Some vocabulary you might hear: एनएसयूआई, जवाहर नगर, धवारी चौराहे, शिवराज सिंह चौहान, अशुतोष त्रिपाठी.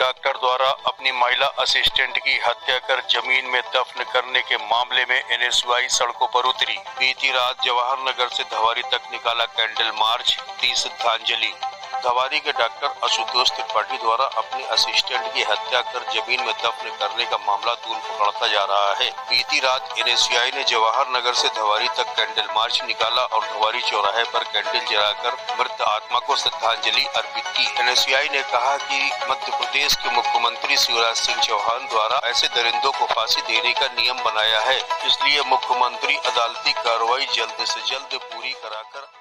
Doctor द्वारा अपनी महिला असिस्टेंट की हत्या कर जमीन में दफन करने के मामले में एनएसवाई सड़कों पर उतरी। बीती रात जवाहर नगर से धवारी तक निकाला कैंडल मार्च, दी श्रद्धांजलि। धवारी के डॉक्टर अशुतोष त्रिपाठी द्वारा अपनी असिस्टेंट की हत्या कर जमीन में दफन करने का मामला दूर पकड़ता जा रहा है। बीती रात एनएसयूआई ने जवाहर नगर से धवारी तक कैंडल मार्च निकाला और धवारी चौराहे पर कैंडल जलाकर मृत आत्मा को श्रद्धांजलि अर्पित की। एनएसयूआई ने कहा कि मध्य प्रदेश के मुख्यमंत्री शिवराज सिंह चौहान द्वारा ऐसे दरिंदों को फांसी देने का नियम बनाया है, इसलिए मुख्यमंत्री अदालती कार्रवाई जल्द से जल्द पूरी कराकर